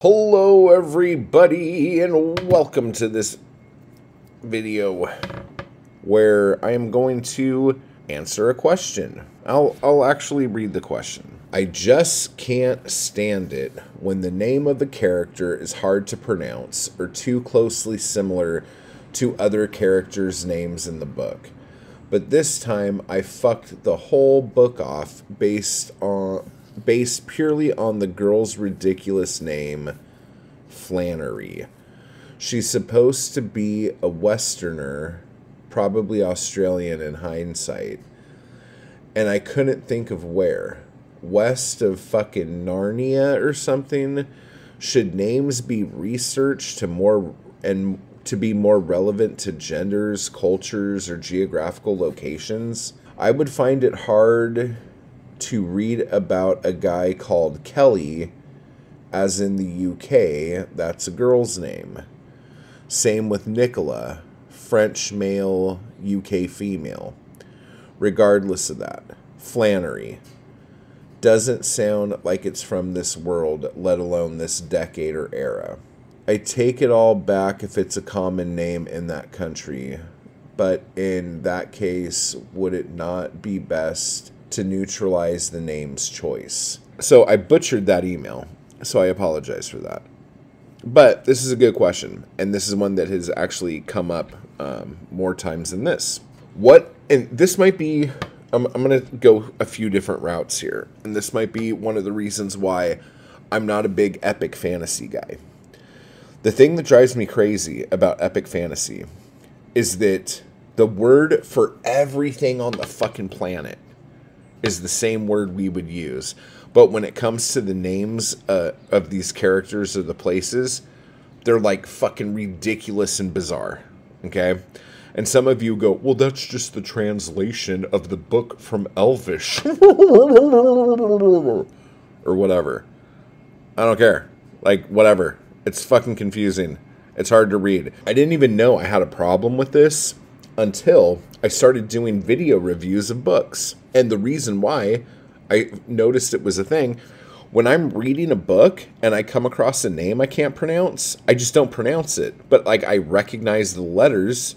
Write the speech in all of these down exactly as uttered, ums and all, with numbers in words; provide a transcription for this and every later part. Hello everybody and welcome to this video where I am going to answer a question. I'll, I'll actually read the question. I just can't stand it when the name of the character is hard to pronounce or too closely similar to other characters' names in the book. But this time I fucked the whole book off based on... based purely on the girl's ridiculous name, Flannery. She's supposed to be a Westerner, probably Australian in hindsight, and I couldn't think of where. West of fucking Narnia or something? Should names be researched to more and to be more relevant to genders, cultures, or geographical locations? I would find it hard to read about a guy called Kelly, as in the U K, that's a girl's name. Same with Nicola, French male, U K female. Regardless of that, Flannery doesn't sound like it's from this world, let alone this decade or era. I take it all back if it's a common name in that country, but in that case, would it not be best to neutralize the name's choice? So I butchered that email, so I apologize for that. But this is a good question, and this is one that has actually come up um, more times than this. What, and this might be, I'm, I'm going to go a few different routes here, and this might be one of the reasons why I'm not a big epic fantasy guy. The thing that drives me crazy about epic fantasy is that the word for everything on the fucking planet is the same word we would use. But when it comes to the names uh, of these characters or the places, they're like fucking ridiculous and bizarre, okay? And some of you go, well, that's just the translation of the book from Elvish. Or whatever. I don't care. Like, whatever. It's fucking confusing. It's hard to read. I didn't even know I had a problem with this until I started doing video reviews of books. And the reason why I noticed it was a thing, when I'm reading a book and I come across a name I can't pronounce, I just don't pronounce it. But like I recognize the letters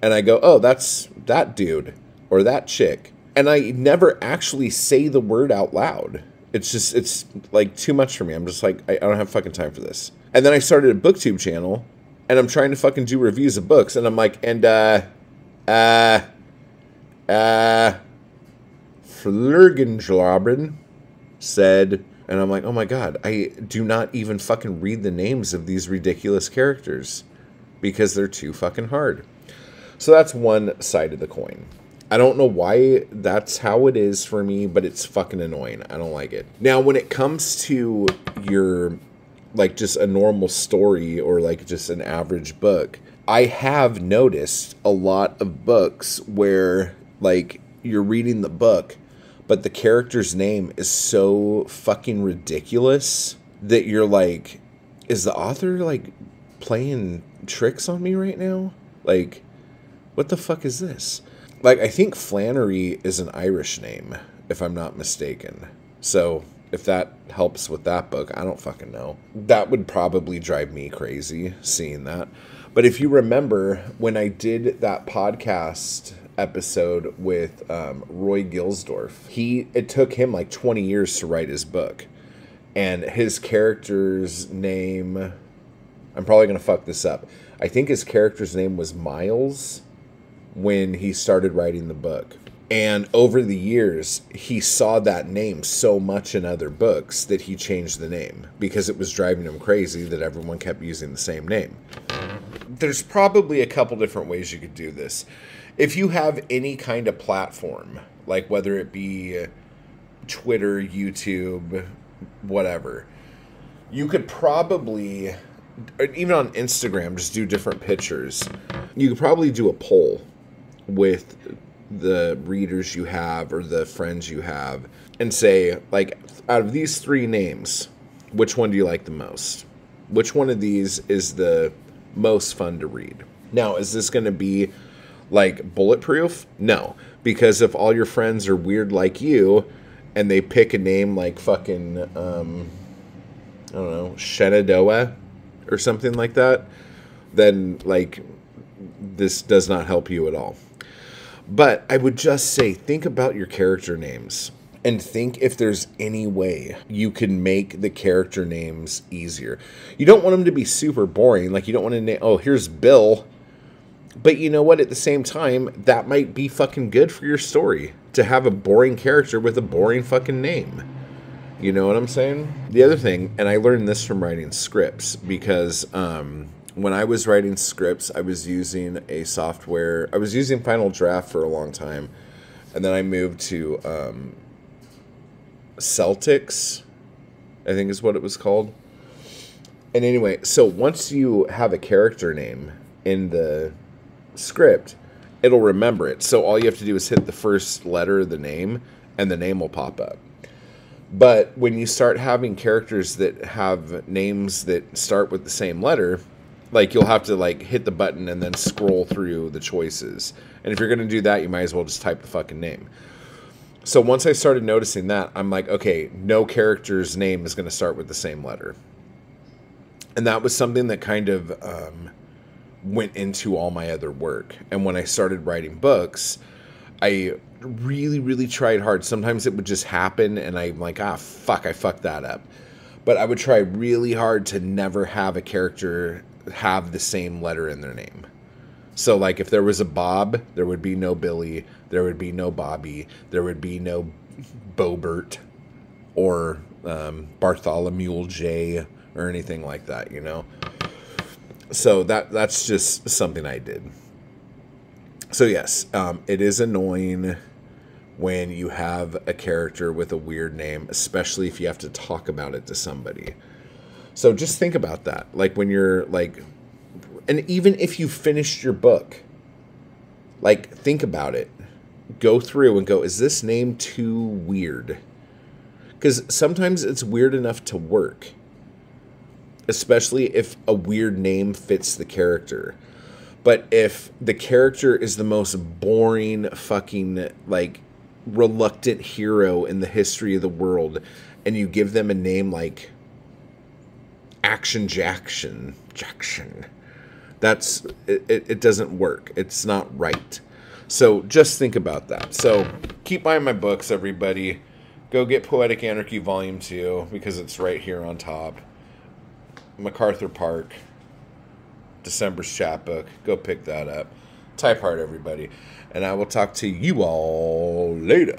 and I go, oh, that's that dude or that chick. And I never actually say the word out loud. It's just, it's like too much for me. I'm just like, I, I don't have fucking time for this. And then I started a BookTube channel and I'm trying to fucking do reviews of books. And I'm like, and uh, uh, uh, Flergenschlaben said, and I'm like, oh my god, I do not even fucking read the names of these ridiculous characters because they're too fucking hard. So that's one side of the coin. I don't know why that's how it is for me, but it's fucking annoying. I don't like it. Now, when it comes to your, like, just a normal story or, like, just an average book, I have noticed a lot of books where, like, you're reading the book, but the character's name is so fucking ridiculous that you're like, is the author like playing tricks on me right now? Like, what the fuck is this? Like, I think Flannery is an Irish name, if I'm not mistaken. So if that helps with that book, I don't fucking know. That would probably drive me crazy seeing that. But if you remember when I did that podcast episode with um, Roy Gilsdorf, he it took him like twenty years to write his book, and his character's name, I'm probably gonna fuck this up, I think his character's name was Miles when he started writing the book. And over the years he saw that name so much in other books that he changed the name because it was driving him crazy that everyone kept using the same name. There's probably a couple different ways you could do this. If you have any kind of platform, like whether it be Twitter, YouTube, whatever, you could probably, even on Instagram, just do different pictures. You could probably do a poll with the readers you have or the friends you have and say, like, out of these three names, which one do you like the most? Which one of these is the most fun to read? Now, is this going to be like bulletproof? No, because if all your friends are weird like you and they pick a name like fucking um I don't know, Shenandoah or something like that, then like this does not help you at all. But I would just say, think about your character names and think if there's any way you can make the character names easier. You don't want them to be super boring. Like, you don't want to name, oh, here's Bill. But you know what? At the same time, that might be fucking good for your story to have a boring character with a boring fucking name. You know what I'm saying? The other thing, and I learned this from writing scripts, because um, when I was writing scripts, I was using a software. I was using Final Draft for a long time, and then I moved to um, Celtics, I think is what it was called. And anyway, so once you have a character name in the script, it'll remember it. So all you have to do is hit the first letter of the name, and the name will pop up. But when you start having characters that have names that start with the same letter, like, you'll have to, like, hit the button and then scroll through the choices. And if you're going to do that, you might as well just type the fucking name. So once I started noticing that, I'm like, okay, no character's name is going to start with the same letter. And that was something that kind of um, went into all my other work. And when I started writing books, I really, really tried hard. Sometimes it would just happen, and I'm like, ah, fuck, I fucked that up. But I would try really hard to never have a character have the same letter in their name. So, like, if there was a Bob, there would be no Billy, there would be no Bobby, there would be no Bobert or um, Bartholomew J or anything like that, you know? So that that's just something I did. So yes, um, it is annoying when you have a character with a weird name, especially if you have to talk about it to somebody. So just think about that. Like, when you're like, and even if you finished your book, like, think about it. Go through and go, is this name too weird? Because sometimes it's weird enough to work, especially if a weird name fits the character. But if the character is the most boring fucking, like, reluctant hero in the history of the world, and you give them a name like Action Jackson, Jackson, that's, it, it doesn't work. It's not right. So just think about that. So keep buying my books, everybody. Go get Poetic Anarchy Volume two, because it's right here on top. MacArthur Park. December's Chapbook. Go pick that up. Type hard, everybody. And I will talk to you all later.